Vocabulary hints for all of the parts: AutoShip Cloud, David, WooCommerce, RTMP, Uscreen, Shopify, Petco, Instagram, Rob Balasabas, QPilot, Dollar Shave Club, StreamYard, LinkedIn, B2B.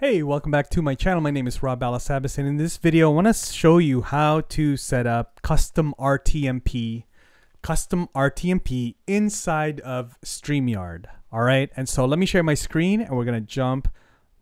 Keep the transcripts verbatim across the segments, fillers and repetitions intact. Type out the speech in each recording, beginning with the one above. Hey, welcome back to my channel. My name is Rob Balasabas, and in this video I want to show you how to set up custom R T M P, custom R T M P inside of StreamYard. All right, and so let me share my screen and we're going to jump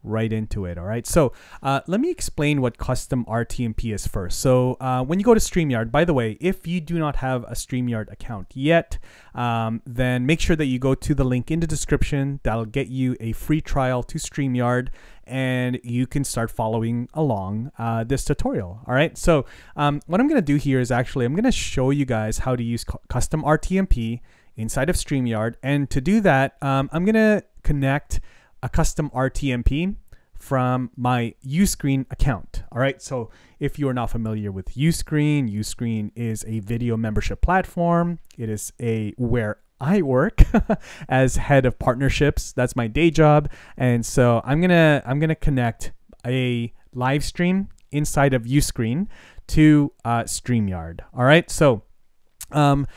right into it. All right, so uh, let me explain what custom R T M P is first. So uh, when you go to StreamYard, by the way, if you do not have a StreamYard account yet, um, then make sure that you go to the link in the description. That'll get you a free trial to StreamYard, and you can start following along uh, this tutorial. All right, so um, what I'm gonna do here is actually I'm gonna show you guys how to use cu custom R T M P inside of StreamYard, and to do that, um, I'm gonna connect a custom R T M P from my Uscreen account. All right, so if you are not familiar with Uscreen, Uscreen is a video membership platform. It is a where I work as head of partnerships. That's my day job, and so I'm gonna I'm gonna connect a live stream inside of Uscreen to uh, StreamYard. All right, so. Um,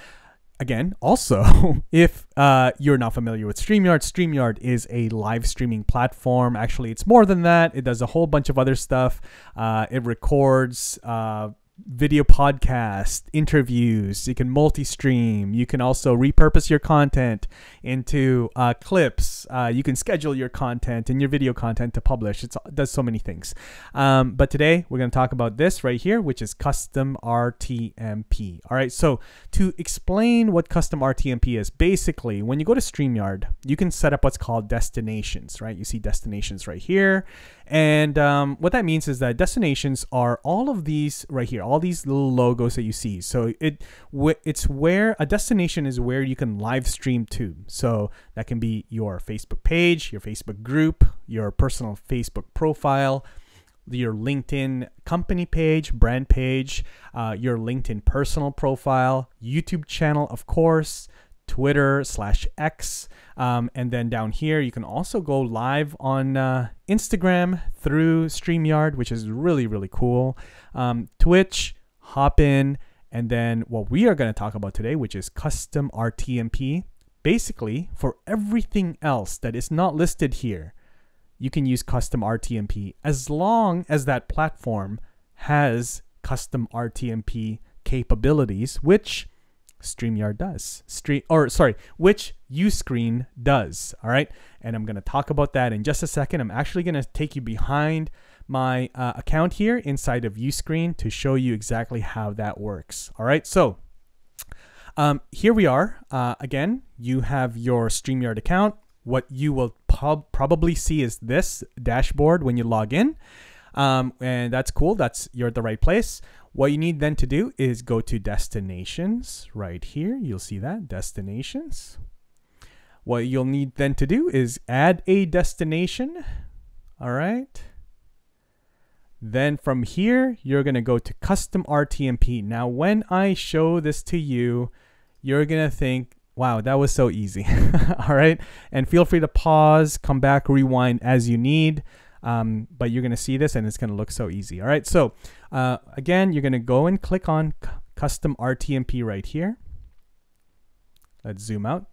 Again, also, if uh, you're not familiar with StreamYard, StreamYard is a live streaming platform. Actually, it's more than that. It does a whole bunch of other stuff. Uh, it records uh, video podcasts, interviews. You can multi-stream. You can also repurpose your content into uh, clips. Uh, you can schedule your content and your video content to publish. It's, it does so many things. Um, but today, we're going to talk about this right here, which is custom R T M P. All right, so to explain what custom R T M P is, basically, when you go to StreamYard, you can set up what's called destinations, right? You see destinations right here. And um, what that means is that destinations are all of these right here, all these little logos that you see. So it it's where a destination is where you can live stream to. So that can be your Facebook page, your Facebook group, your personal Facebook profile, your LinkedIn company page, brand page, uh, your LinkedIn personal profile, YouTube channel, of course, Twitter slash X. Um, and then down here, you can also go live on uh, Instagram through StreamYard, which is really, really cool. Um, Twitch, hop in. And then what we are going to talk about today, which is custom R T M P. Basically, for everything else that is not listed here, you can use custom R T M P as long as that platform has custom R T M P capabilities, which StreamYard does, Stream or sorry, which Uscreen does. All right, and I'm gonna talk about that in just a second. I'm actually gonna take you behind my uh, account here inside of Uscreen to show you exactly how that works. All right, so um, here we are. Uh, again, you have your StreamYard account. What you will prob probably see is this dashboard when you log in, um, and that's cool. That's you're at the right place. What you need then to do is go to destinations right here. You'll see that, destinations. What you'll need then to do is add a destination. All right. Then from here, you're going to go to custom R T M P. Now, when I show this to you, you're going to think, wow, that was so easy. All right. And feel free to pause, come back, rewind as you need. Um, but you're going to see this and it's going to look so easy. All right. So uh, again, you're going to go and click on custom R T M P right here. Let's zoom out.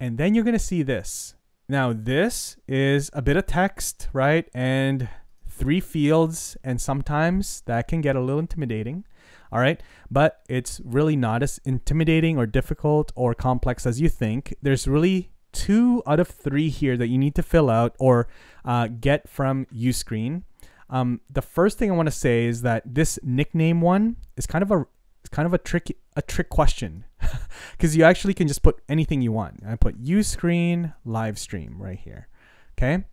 And then you're going to see this. Now, this is a bit of text, right? And three fields. And sometimes that can get a little intimidating. All right. But it's really not as intimidating or difficult or complex as you think. There's really two out of three here that you need to fill out or uh, get from Uscreen. Um, the first thing I want to say is that this nickname one is kind of a it's kind of a trick a trick question because you actually can just put anything you want. I put Uscreen live stream right here, okay.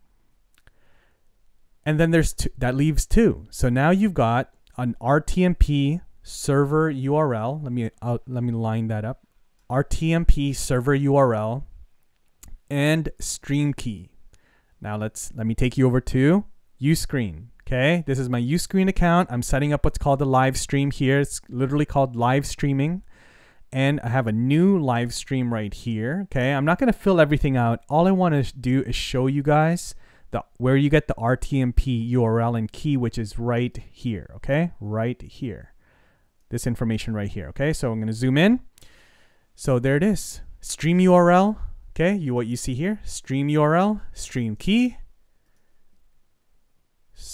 And then there's two, that leaves two. So now you've got an R T M P server U R L. Let me out, let me line that up. R T M P server U R L. And stream key. Now let's let me take you over to Uscreen. Okay, this is my Uscreen account. I'm setting up what's called a live stream here. It's literally called live streaming, and I have a new live stream right here. Okay, I'm not going to fill everything out. All I want to do is show you guys the where you get the R T M P U R L and key, which is right here. Okay, right here. This information right here. Okay, so I'm going to zoom in. So there it is. Stream U R L. Okay, you what you see here, stream U R L, stream key,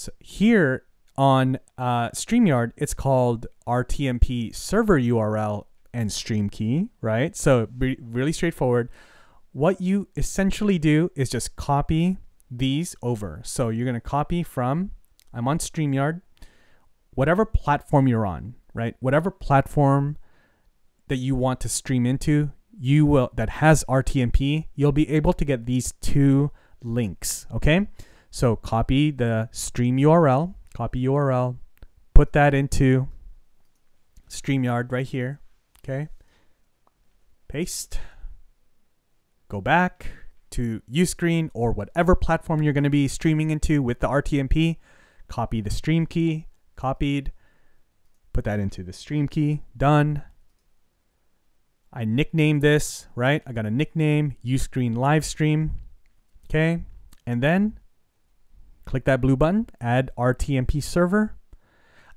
service. Here on uh, StreamYard, it's called R T M P server U R L and stream key, right? So re really straightforward. What you essentially do is just copy these over. So you're going to copy from, I'm on StreamYard, whatever platform you're on, right? Whatever platform that you want to stream into, you will, that has R T M P, you'll be able to get these two links, okay? So copy the stream U R L, copy U R L, put that into StreamYard right here, okay? Paste, go back to Uscreen or whatever platform you're gonna be streaming into with the R T M P, copy the stream key, copied, put that into the stream key, done. I nicknamed this, right? I got a nickname, Uscreen live stream, okay? And then click that blue button, add R T M P server.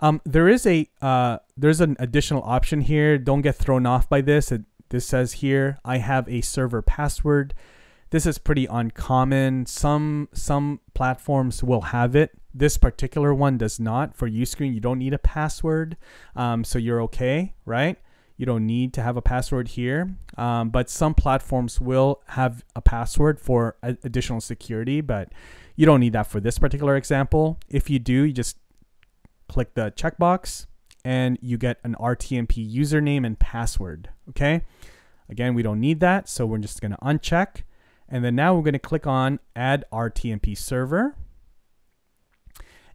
Um, there is a, uh, there's an additional option here. Don't get thrown off by this. It, this says here, I have a server password. This is pretty uncommon. Some, some platforms will have it. This particular one does not. For Uscreen, you don't need a password. Um, so you're okay, right? You don't need to have a password here, um, but some platforms will have a password for additional security, but you don't need that for this particular example. If you do, you just click the checkbox and you get an R T M P username and password, okay? Again, we don't need that, so we're just gonna uncheck. And then now we're gonna click on Add R T M P Server.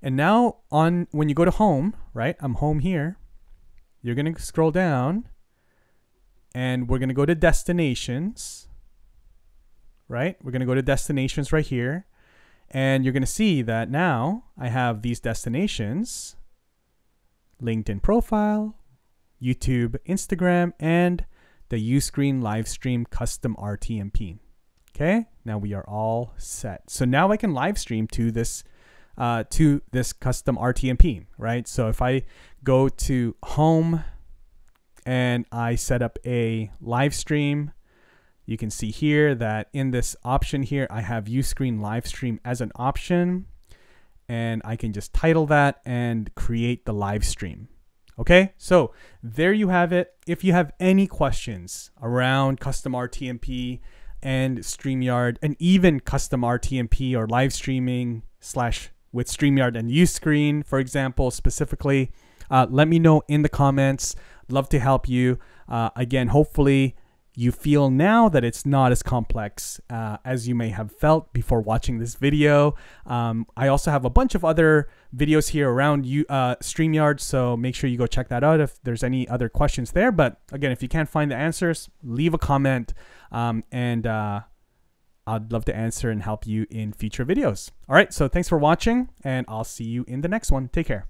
And now on when you go to home, right, I'm home here, you're gonna scroll down and we're gonna go to destinations, right? We're gonna go to destinations right here. And you're gonna see that now I have these destinations, LinkedIn profile, YouTube, Instagram, and the Uscreen live stream custom R T M P. Okay, now we are all set. So now I can live stream to this Uh, to this custom R T M P, right? So if I go to home and I set up a live stream, you can see here that in this option here, I have Uscreen live stream as an option, and I can just title that and create the live stream. Okay, so there you have it. If you have any questions around custom R T M P and StreamYard, and even custom R T M P or live streaming slash with StreamYard and Uscreen, for example, specifically, uh, let me know in the comments. Love to help you. Uh, again, hopefully you feel now that it's not as complex uh, as you may have felt before watching this video. Um, I also have a bunch of other videos here around you, uh, StreamYard, so make sure you go check that out if there's any other questions there. But again, if you can't find the answers, leave a comment um, and uh, I'd love to answer and help you in future videos. All right, so thanks for watching, and I'll see you in the next one. Take care.